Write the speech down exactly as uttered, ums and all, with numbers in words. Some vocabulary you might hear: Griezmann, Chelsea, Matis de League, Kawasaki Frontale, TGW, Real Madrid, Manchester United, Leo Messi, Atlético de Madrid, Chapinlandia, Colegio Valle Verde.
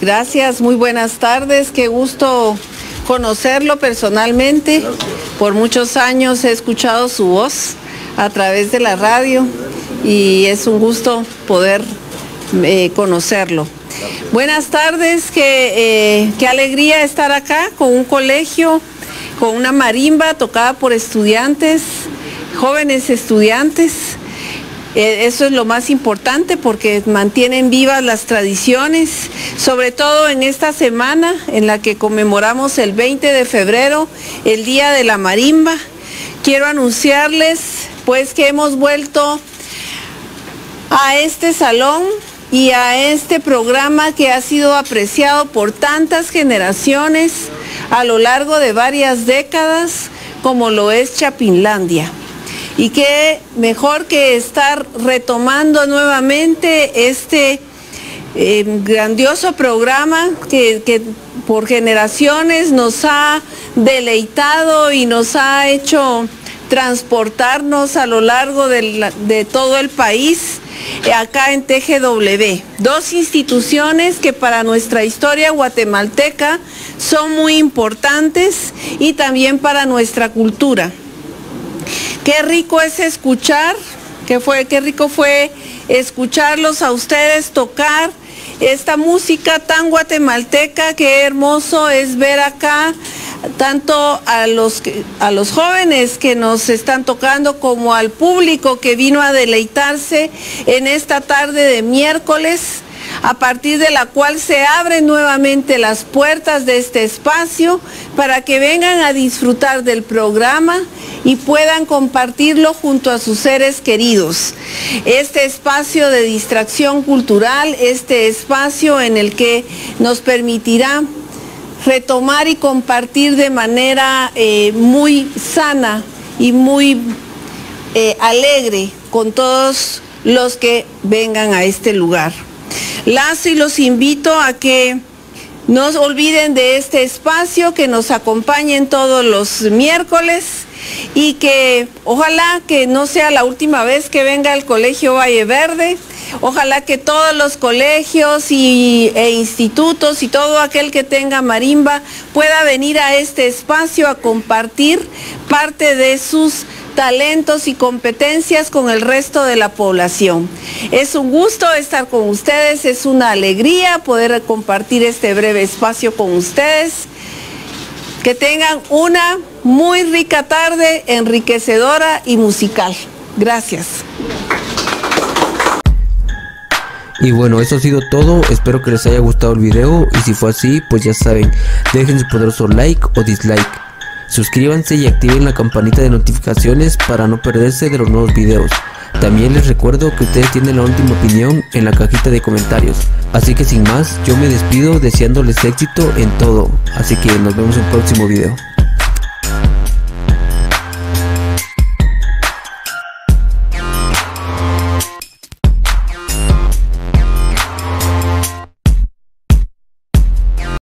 Gracias, muy buenas tardes, qué gusto conocerlo personalmente. Por muchos años he escuchado su voz a través de la radio y es un gusto poder eh, conocerlo. Buenas tardes, qué, eh, qué alegría estar acá con un colegio, con una marimba tocada por estudiantes, jóvenes estudiantes. Eso es lo más importante porque mantienen vivas las tradiciones, sobre todo en esta semana en la que conmemoramos el veinte de febrero, el Día de la Marimba. Quiero anunciarles pues que hemos vuelto a este salón y a este programa que ha sido apreciado por tantas generaciones a lo largo de varias décadas, como lo es Chapinlandia. Y qué mejor que estar retomando nuevamente este eh, grandioso programa que, que por generaciones nos ha deleitado y nos ha hecho transportarnos a lo largo de, de todo el país, acá en T G W. Dos instituciones que para nuestra historia guatemalteca son muy importantes y también para nuestra cultura. Qué rico es escuchar, qué, fue, qué rico fue escucharlos a ustedes tocar esta música tan guatemalteca. Qué hermoso es ver acá tanto a los, a los jóvenes que nos están tocando como al público que vino a deleitarse en esta tarde de miércoles, a partir de la cual se abren nuevamente las puertas de este espacio para que vengan a disfrutar del programa y puedan compartirlo junto a sus seres queridos. Este espacio de distracción cultural, este espacio en el que nos permitirá retomar y compartir de manera eh, muy sana y muy eh, alegre con todos los que vengan a este lugar. Las y los invito a que no olviden de este espacio, que nos acompañen todos los miércoles y que ojalá que no sea la última vez que venga el Colegio Valle Verde. Ojalá que todos los colegios y, e institutos y todo aquel que tenga marimba pueda venir a este espacio a compartir parte de sus talentos y competencias con el resto de la población. Es un gusto estar con ustedes, es una alegría poder compartir este breve espacio con ustedes. Que tengan una muy rica tarde, enriquecedora y musical. Gracias. Y bueno, eso ha sido todo, espero que les haya gustado el video y si fue así, pues ya saben, dejen su poderoso like o dislike. Suscríbanse y activen la campanita de notificaciones para no perderse de los nuevos videos. También les recuerdo que ustedes tienen la última opinión en la cajita de comentarios. Así que sin más, yo me despido deseándoles éxito en todo. Así que nos vemos en el próximo video.